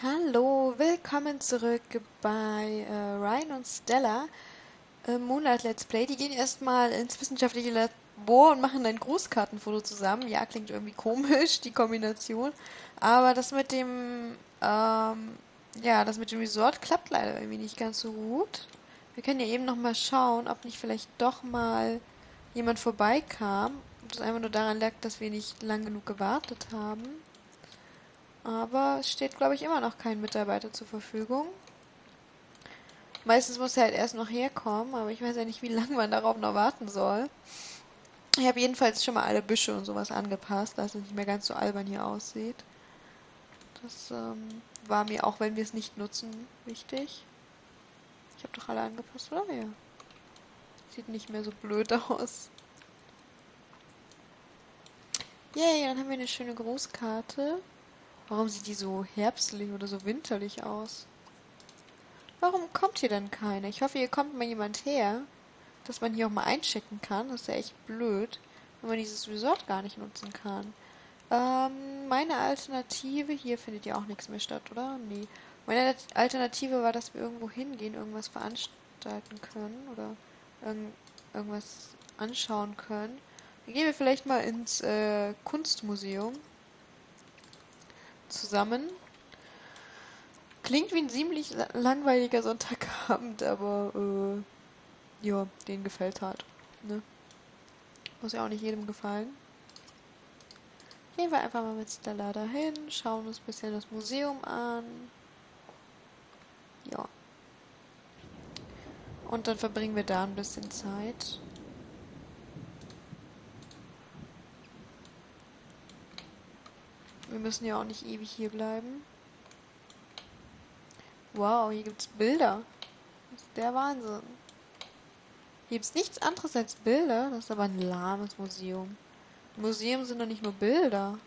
Hallo, willkommen zurück bei Ryan und Stella Moonlight Let's Play. Die gehen erstmal ins wissenschaftliche Labor und machen ein Grußkartenfoto zusammen. Ja, klingt irgendwie komisch, die Kombination. Aber das mit dem Resort klappt leider irgendwie nicht ganz so gut. Wir können ja eben nochmal schauen, ob nicht vielleicht doch mal jemand vorbeikam. Ob das einfach nur daran lag, dass wir nicht lang genug gewartet haben. Aber es steht, glaube ich, immer noch kein Mitarbeiter zur Verfügung. Meistens muss er halt erst noch herkommen, aber ich weiß ja nicht, wie lange man darauf noch warten soll. Ich habe jedenfalls schon mal alle Büsche und sowas angepasst, dass es nicht mehr ganz so albern hier aussieht. Das war mir, auch wenn wir es nicht nutzen, wichtig. Ich habe doch alle angepasst, oder? Ja. Sieht nicht mehr so blöd aus. Yay, dann haben wir eine schöne Grußkarte. Warum sieht die so herbstlich oder so winterlich aus? Warum kommt hier dann keiner? Ich hoffe, hier kommt mal jemand her, dass man hier auch mal einchecken kann. Das ist ja echt blöd, wenn man dieses Resort gar nicht nutzen kann. Meine Alternative... Hier findet ja auch nichts mehr statt, oder? Nee. Meine Alternative war, dass wir irgendwo hingehen, irgendwas veranstalten können oder irgendwas anschauen können. Dann gehen wir vielleicht mal ins Kunstmuseum. Zusammen. Klingt wie ein ziemlich langweiliger Sonntagabend, aber ja, denen gefällt halt. Ne? Muss ja auch nicht jedem gefallen. Gehen wir einfach mal mit Stella dahin, schauen uns ein bisschen das Museum an. Ja. Und dann verbringen wir da ein bisschen Zeit. Wir müssen ja auch nicht ewig hier bleiben. Wow, hier gibt's Bilder. Das ist der Wahnsinn. Hier gibt's nichts anderes als Bilder. Das ist aber ein lahmes Museum. Museen sind doch nicht nur Bilder.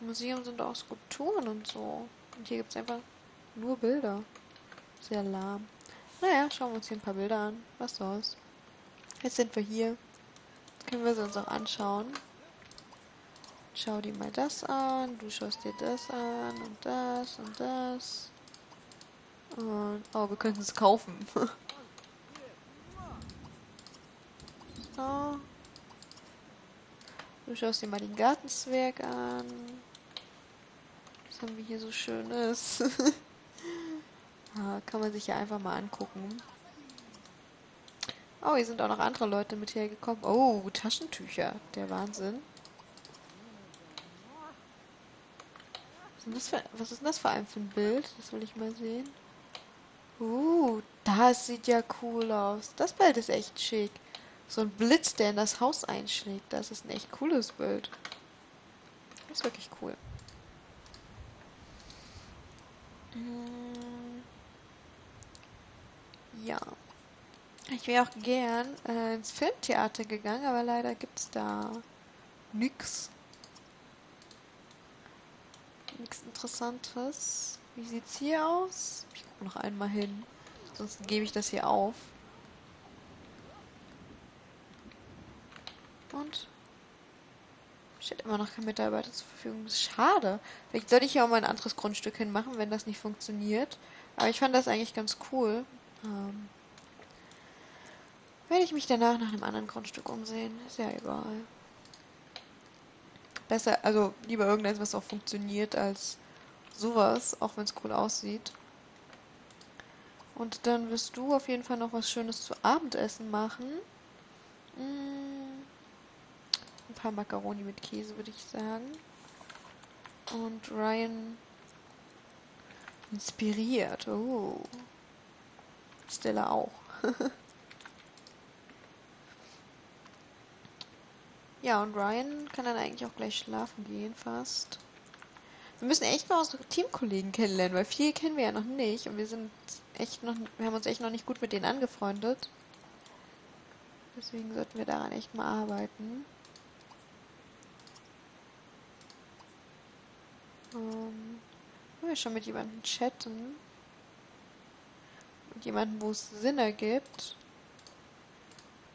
Museen sind auch Skulpturen und so. Und hier gibt's einfach nur Bilder. Sehr lahm. Naja, schauen wir uns hier ein paar Bilder an. Was soll's. Jetzt sind wir hier. Jetzt können wir sie uns auch anschauen. Schau dir mal das an, du schaust dir das an und das und das. Und, oh, wir könnten es kaufen. So. Du schaust dir mal den Gartenzwerg an. Was haben wir hier so Schönes? Ah, kann man sich ja einfach mal angucken. Oh, hier sind auch noch andere Leute mit hergekommen. Oh, Taschentücher, der Wahnsinn. Was ist denn das vor allem für ein Bild? Das will ich mal sehen. Das sieht ja cool aus. Das Bild ist echt schick. So ein Blitz, der in das Haus einschlägt. Das ist ein echt cooles Bild. Das ist wirklich cool. Ja. Ich wäre auch gern ins Filmtheater gegangen, aber leider gibt es da nichts. Nichts Interessantes. Wie sieht's hier aus? Ich gucke noch einmal hin. Sonst gebe ich das hier auf. Und? Steht immer noch kein Mitarbeiter zur Verfügung. Das ist schade. Vielleicht sollte ich ja auch mal ein anderes Grundstück hinmachen, wenn das nicht funktioniert. Aber ich fand das eigentlich ganz cool. Werde ich mich danach nach einem anderen Grundstück umsehen. Ist ja egal. Besser, also lieber irgendetwas, was auch funktioniert, als sowas, auch wenn es cool aussieht. Und dann wirst du auf jeden Fall noch was Schönes zu Abendessen machen. Ein paar Macaroni mit Käse, würde ich sagen. Und Ryan inspiriert. Oh. Stella auch. Ja, und Ryan kann dann eigentlich auch gleich schlafen gehen, fast. Wir müssen echt mal unsere Teamkollegen kennenlernen, weil viele kennen wir ja noch nicht. Und wir haben uns echt noch nicht gut mit denen angefreundet. Deswegen sollten wir daran echt mal arbeiten. Können wir schon mit jemandem chatten? Mit jemandem, wo es Sinn ergibt.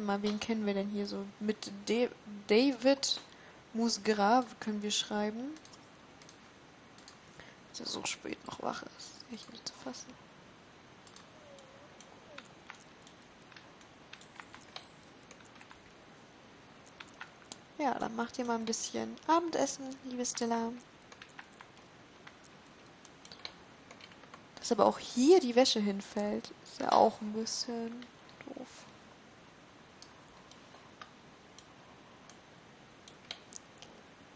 Mal, wen kennen wir denn hier so? Mit David Musgrave können wir schreiben. der so spät noch wach ist. Echt nicht zu fassen. Ja, dann macht ihr mal ein bisschen Abendessen, liebe Stella. Dass aber auch hier die Wäsche hinfällt, ist ja auch ein bisschen doof.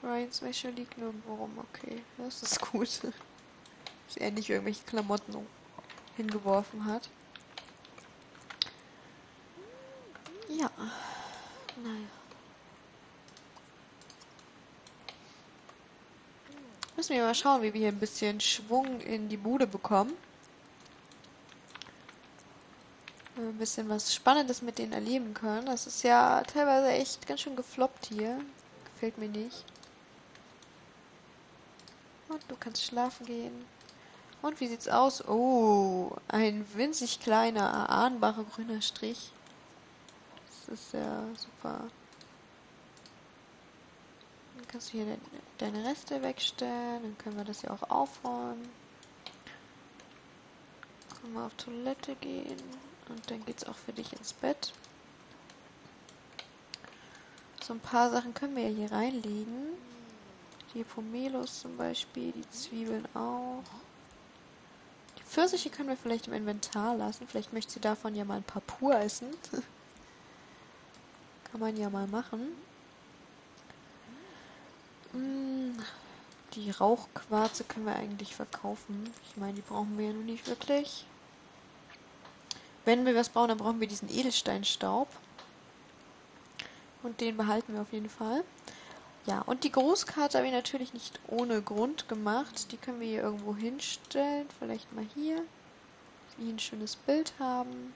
Ryans Wäsche liegt nirgendwo rum, okay. Das ist gut. Dass er nicht irgendwelche Klamotten hingeworfen hat. Ja. Naja. Müssen wir mal schauen, wie wir hier ein bisschen Schwung in die Bude bekommen. Ein bisschen was Spannendes mit denen erleben können. Das ist ja teilweise echt ganz schön gefloppt hier. Gefällt mir nicht. Und du kannst schlafen gehen. Und wie sieht's aus? Oh, ein winzig kleiner, erahnbarer grüner Strich. Das ist ja super. Kannst du hier deine Reste wegstellen, dann können wir das ja auch aufräumen. Können wir auf Toilette gehen und dann geht's auch für dich ins Bett. So ein paar Sachen können wir ja hier reinlegen. Die Pomelos zum Beispiel, die Zwiebeln auch. Die Pfirsiche können wir vielleicht im Inventar lassen. Vielleicht möchte sie davon ja mal ein paar pur essen. Kann man ja mal machen. Die Rauchquarze können wir eigentlich verkaufen. Ich meine, die brauchen wir ja nun nicht wirklich. Wenn wir was brauchen, dann brauchen wir diesen Edelsteinstaub. Und den behalten wir auf jeden Fall. Ja, und die Großkarte habe ich natürlich nicht ohne Grund gemacht. Die können wir hier irgendwo hinstellen. Vielleicht mal hier. Dass wir hier ein schönes Bild haben.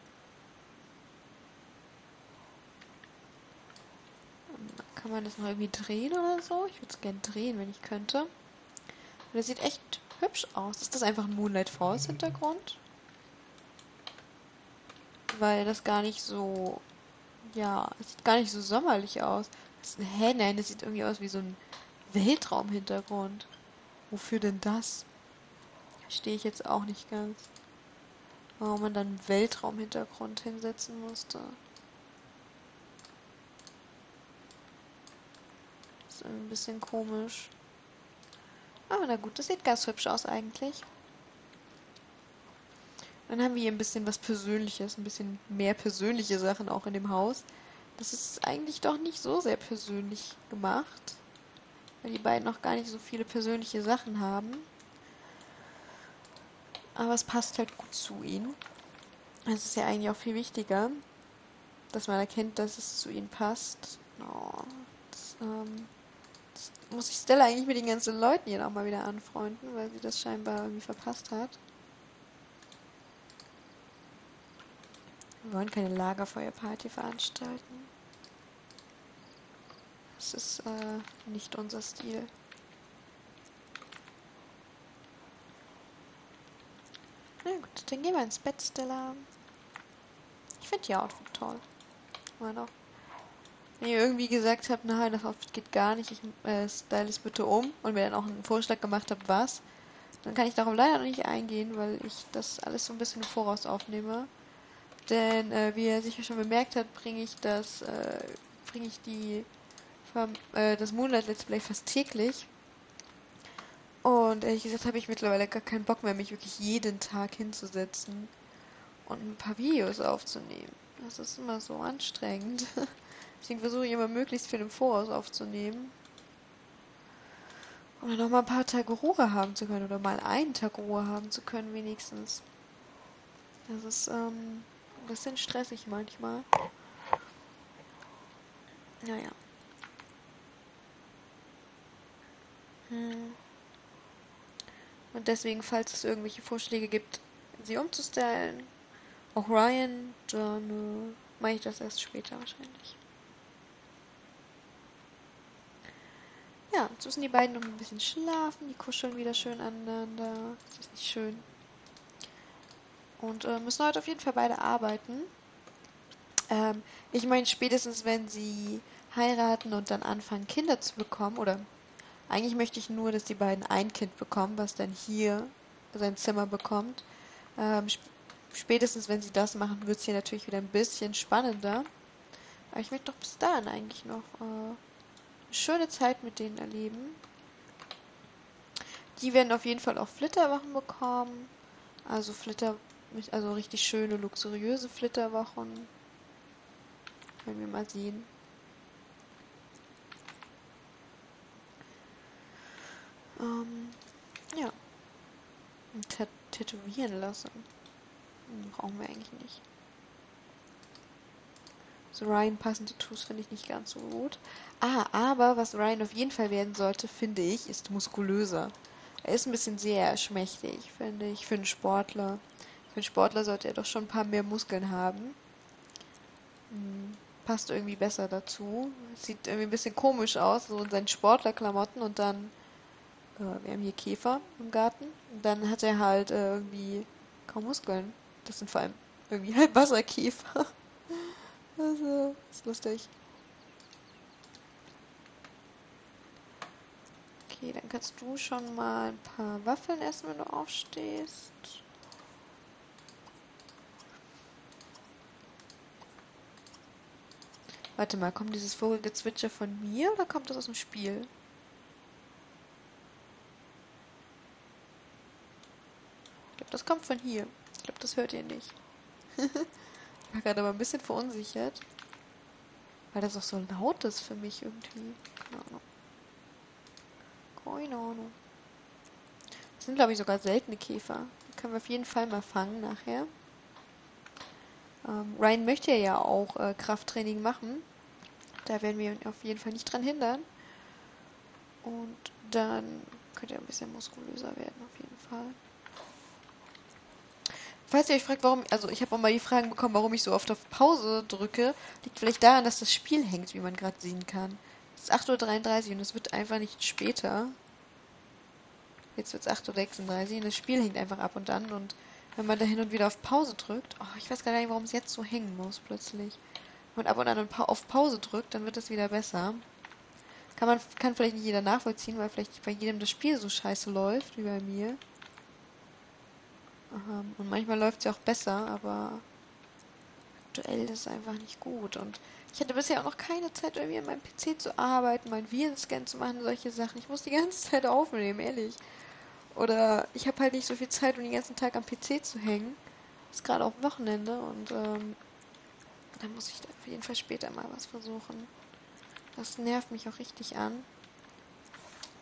Kann man das noch irgendwie drehen oder so? Ich würde es gerne drehen, wenn ich könnte. Und das sieht echt hübsch aus. Ist das einfach ein Moonlight Falls Hintergrund? Weil das gar nicht so... Ja, es sieht gar nicht so sommerlich aus. Hä, nein, das sieht irgendwie aus wie so ein Weltraumhintergrund. Wofür denn das? Verstehe ich jetzt auch nicht ganz. Warum man dann einen Weltraumhintergrund hinsetzen musste. Ein bisschen komisch. Aber na gut, das sieht ganz hübsch aus eigentlich. Dann haben wir hier ein bisschen was Persönliches, ein bisschen mehr persönliche Sachen auch in dem Haus. Das ist eigentlich doch nicht so sehr persönlich gemacht, weil die beiden noch gar nicht so viele persönliche Sachen haben. Aber es passt halt gut zu ihnen. Das ist ja eigentlich auch viel wichtiger, dass man erkennt, dass es zu ihnen passt. Oh, muss ich Stella eigentlich mit den ganzen Leuten hier nochmal wieder anfreunden, weil sie das scheinbar irgendwie verpasst hat. Wir wollen keine Lagerfeuerparty veranstalten. Das ist nicht unser Stil. Na gut, dann gehen wir ins Bett, Stella. Ich finde die Outfit toll. Mal noch. Wenn ihr irgendwie gesagt habt, nein, das Outfit geht gar nicht, ich style es bitte um und mir dann auch einen Vorschlag gemacht habt, was, dann kann ich darauf leider noch nicht eingehen, weil ich das alles so ein bisschen im Voraus aufnehme. Denn wie ihr sicher schon bemerkt habt, bringe ich das Moonlight Let's Play fast täglich. Und ehrlich gesagt habe ich mittlerweile gar keinen Bock mehr, mich wirklich jeden Tag hinzusetzen und ein paar Videos aufzunehmen. Das ist immer so anstrengend. Deswegen versuche ich immer möglichst viel im Voraus aufzunehmen. Um dann nochmal ein paar Tage Ruhe haben zu können. Oder mal einen Tag Ruhe haben zu können wenigstens. Das ist ein bisschen stressig manchmal. Naja. Und deswegen, falls es irgendwelche Vorschläge gibt, sie umzustellen. Auch Ryan, dann mache ich das erst später wahrscheinlich. Ja, jetzt müssen die beiden noch ein bisschen schlafen. Die kuscheln wieder schön aneinander. Das ist nicht schön. Und müssen heute auf jeden Fall beide arbeiten. Ich meine, spätestens wenn sie heiraten und dann anfangen, Kinder zu bekommen, oder Eigentlich möchte ich nur, dass die beiden ein Kind bekommen, was dann hier sein Zimmer bekommt. Spätestens, wenn sie das machen, wird es hier natürlich wieder ein bisschen spannender. Aber ich möchte doch bis dahin eigentlich noch eine schöne Zeit mit denen erleben. Die werden auf jeden Fall auch Flitterwochen bekommen. Also richtig schöne, luxuriöse Flitterwochen. Wenn wir mal sehen. Ja. Und tätowieren lassen. Brauchen wir eigentlich nicht. So Ryan passende Tattoos finde ich nicht ganz so gut. Aber was Ryan auf jeden Fall werden sollte, finde ich, ist muskulöser. Er ist ein bisschen sehr schmächtig, finde ich, für einen Sportler. Für einen Sportler sollte er doch schon ein paar mehr Muskeln haben. Passt irgendwie besser dazu. Sieht irgendwie ein bisschen komisch aus, so in seinen Sportlerklamotten und dann wir haben hier Käfer im Garten. Und dann hat er halt irgendwie kaum Muskeln. Das sind vor allem irgendwie halt Wasserkäfer. Also, ist lustig. Okay, dann kannst du schon mal ein paar Waffeln essen, wenn du aufstehst. Warte mal, kommt dieses Vogelgezwitscher von mir oder kommt das aus dem Spiel? Ich glaube, das kommt von hier. Ich glaube, das hört ihr nicht. Ich war gerade aber ein bisschen verunsichert. Weil das auch so laut ist für mich irgendwie. Keine Ahnung. Keine Ahnung. Das sind, glaube ich, sogar seltene Käfer. Die können wir auf jeden Fall mal fangen nachher. Ryan möchte ja auch Krafttraining machen. Da werden wir ihn auf jeden Fall nicht dran hindern. Und dann könnte er ein bisschen muskulöser werden, auf jeden Fall. Falls ihr euch fragt, warum, also ich habe auch mal die Fragen bekommen, warum ich so oft auf Pause drücke, liegt vielleicht daran, dass das Spiel hängt, wie man gerade sehen kann. Es ist 8:33 Uhr und es wird einfach nicht später. Jetzt wird es 8:36 Uhr und das Spiel hängt einfach ab und an. Und wenn man da hin und wieder auf Pause drückt, oh, ich weiß gar nicht, warum es jetzt so hängen muss plötzlich. Wenn man ab und an auf Pause drückt, dann wird es wieder besser. Kann vielleicht nicht jeder nachvollziehen, weil vielleicht nicht bei jedem das Spiel so scheiße läuft, wie bei mir. Und manchmal läuft es ja auch besser, aber aktuell ist es einfach nicht gut. Und ich hatte bisher auch noch keine Zeit, irgendwie an meinem PC zu arbeiten, meinen Virenscan zu machen, solche Sachen. Ich muss die ganze Zeit aufnehmen, ehrlich. Oder ich habe halt nicht so viel Zeit, um den ganzen Tag am PC zu hängen. Das ist gerade auch Wochenende und da muss ich da auf jeden Fall später mal was versuchen. Das nervt mich auch richtig an.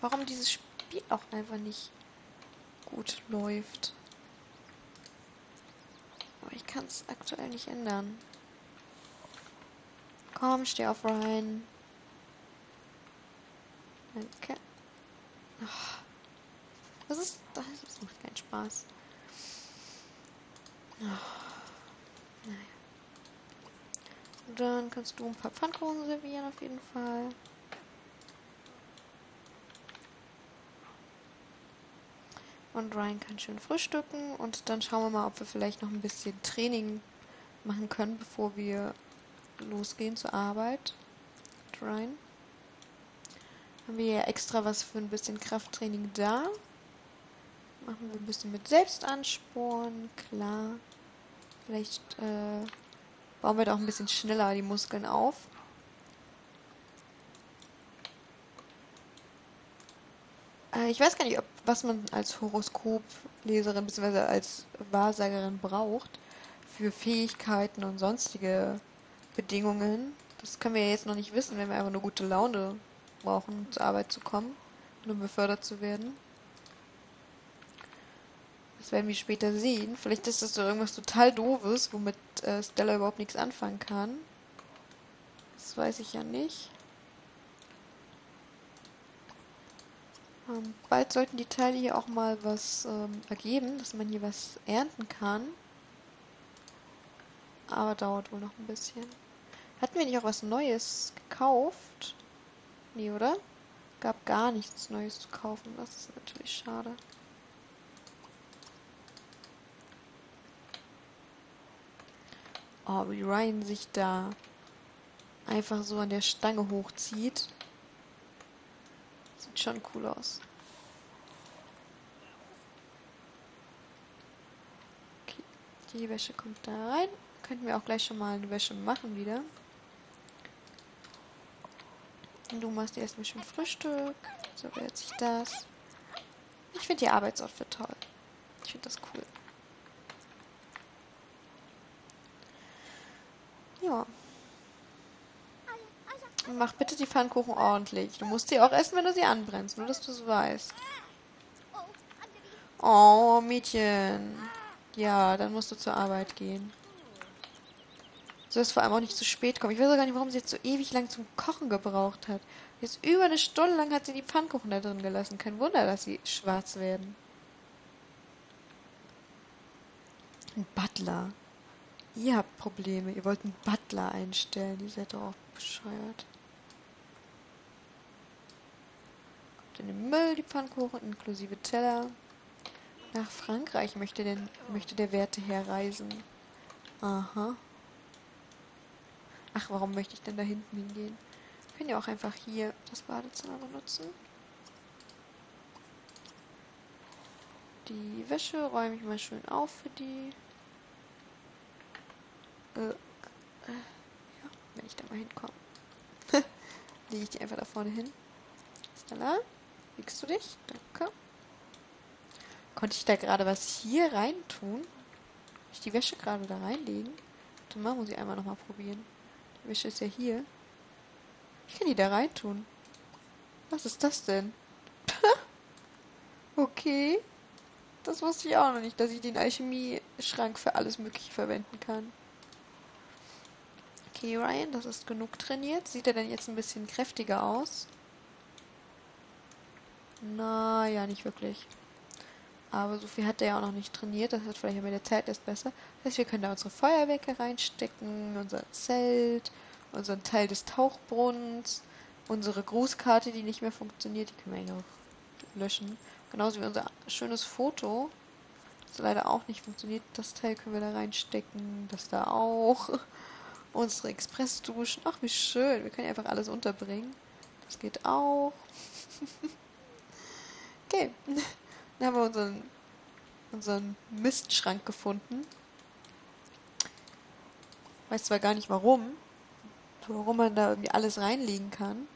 Warum dieses Spiel auch einfach nicht gut läuft. Aber ich kann es aktuell nicht ändern. Komm, steh auf, Ryan. Okay. Oh. Das macht keinen Spaß. Oh. Naja. Und dann kannst du ein paar Pfannkuchen servieren, auf jeden Fall. Und Ryan kann schön frühstücken. Und dann schauen wir mal, ob wir vielleicht noch ein bisschen Training machen können, bevor wir losgehen zur Arbeit. Und Ryan. Haben wir ja extra was für ein bisschen Krafttraining da. Machen wir ein bisschen mit Selbstansporen, klar. Vielleicht bauen wir da auch ein bisschen schneller die Muskeln auf. Ich weiß gar nicht, was man als Horoskopleserin bzw. als Wahrsagerin braucht für Fähigkeiten und sonstige Bedingungen. Das können wir ja jetzt noch nicht wissen, wenn wir einfach nur gute Laune brauchen, um zur Arbeit zu kommen und um befördert zu werden. Das werden wir später sehen. Vielleicht ist das so irgendwas total Doofes, womit Stella überhaupt nichts anfangen kann. Das weiß ich ja nicht. Bald sollten die Teile hier auch mal was ergeben, dass man hier was ernten kann. Aber dauert wohl noch ein bisschen. Hatten wir nicht auch was Neues gekauft? Nee, oder? Gab gar nichts Neues zu kaufen. Das ist natürlich schade. Oh, wie Ryan sich da einfach so an der Stange hochzieht. Das sieht sieht schon cool aus. Okay, die Wäsche kommt da rein. Könnten wir auch gleich schon mal eine Wäsche machen wieder. Und du machst dir erstmal schon Frühstück. So wehrt sich das. Ich finde die Arbeitsoutfit toll. Ich finde das cool. Ja. Mach bitte die Pfannkuchen ordentlich. Du musst sie auch essen, wenn du sie anbrennst. Nur, dass du es weißt. Oh, Mädchen. Ja, dann musst du zur Arbeit gehen. Du sollst vor allem auch nicht zu spät kommen. Ich weiß auch gar nicht, warum sie jetzt so ewig lang zum Kochen gebraucht hat. Jetzt über eine Stunde lang hat sie die Pfannkuchen da drin gelassen. Kein Wunder, dass sie schwarz werden. Ein Butler. Ihr habt Probleme. Ihr wollt einen Butler einstellen. Ihr seid doch auch bescheuert. Kommt in den Müll, die Pfannkuchen, inklusive Teller. Nach Frankreich möchte der Werteherr reisen. Aha. Ach, warum möchte ich denn da hinten hingehen? Wir können ja auch einfach hier das Badezimmer benutzen. Die Wäsche räume ich mal schön auf für die... ja, wenn ich da mal hinkomme. Lege ich die einfach da vorne hin. Stella, wiegst du dich? Danke. Konnte ich da gerade was hier rein tun? Kann ich die Wäsche gerade da reinlegen? Warte mal, muss ich einmal nochmal probieren. Die Wäsche ist ja hier. Ich kann die da rein tun. Was ist das denn? Okay. Das wusste ich auch noch nicht, dass ich den Alchemie-Schrank für alles Mögliche verwenden kann. Okay, Ryan, das ist genug trainiert. Sieht er denn jetzt ein bisschen kräftiger aus? Naja, nicht wirklich. Aber so viel hat er ja auch noch nicht trainiert. Das wird vielleicht mit der Zeit erst besser. Das heißt, wir können da unsere Feuerwerke reinstecken, unser Zelt, unseren Teil des Tauchbrunnens, unsere Grußkarte, die nicht mehr funktioniert. Die können wir eigentlich auch löschen. Genauso wie unser schönes Foto, das leider auch nicht funktioniert. Das Teil können wir da reinstecken, das da auch. Unsere Expressduschen. Ach, wie schön. Wir können einfach alles unterbringen. Das geht auch. Okay. Dann haben wir unseren Mistschrank gefunden. Ich weiß zwar gar nicht, warum man da irgendwie alles reinlegen kann.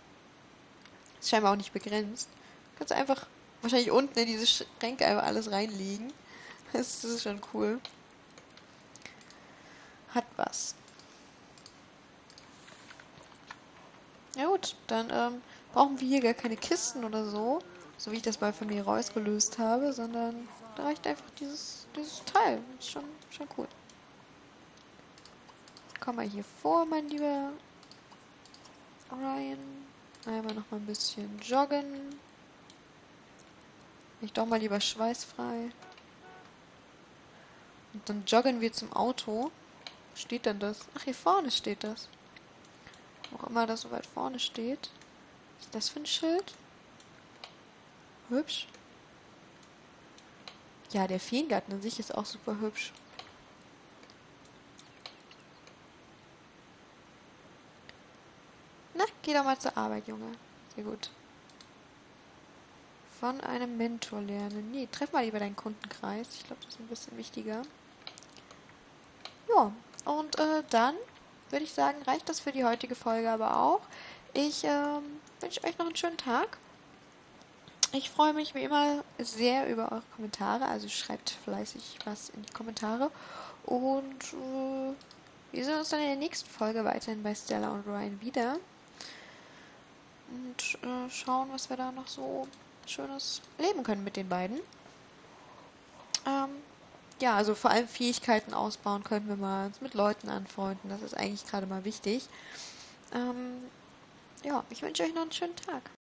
Ist scheinbar auch nicht begrenzt. Du kannst einfach wahrscheinlich unten in diese Schränke einfach alles reinlegen. Das ist schon cool. Hat was. Ja gut, dann brauchen wir hier gar keine Kisten oder so, so wie ich das bei Familie Reus gelöst habe, sondern da reicht einfach dieses Teil. Ist schon cool. Komm mal hier vor, mein lieber Ryan. Einmal noch mal ein bisschen joggen. Ich doch mal lieber schweißfrei. Und dann joggen wir zum Auto. Wo steht denn das? Ach, hier vorne steht das. Auch immer das so weit vorne steht. Was ist das für ein Schild? Hübsch. Ja, der Feengarten an sich ist auch super hübsch. Na, geh doch mal zur Arbeit, Junge. Sehr gut. Von einem Mentor lernen. Nee, treff mal lieber deinen Kundenkreis. Ich glaube, das ist ein bisschen wichtiger. Ja, und dann würde ich sagen, reicht das für die heutige Folge aber auch. Ich wünsche euch noch einen schönen Tag. Ich freue mich wie immer sehr über eure Kommentare. Also schreibt fleißig was in die Kommentare. Und wir sehen uns dann in der nächsten Folge weiterhin bei Stella und Ryan wieder. Und schauen, was wir da noch so Schönes leben können mit den beiden. Ja, also vor allem Fähigkeiten ausbauen können wir mal uns mit Leuten anfreunden. Das ist eigentlich gerade mal wichtig. Ja, ich wünsche euch noch einen schönen Tag.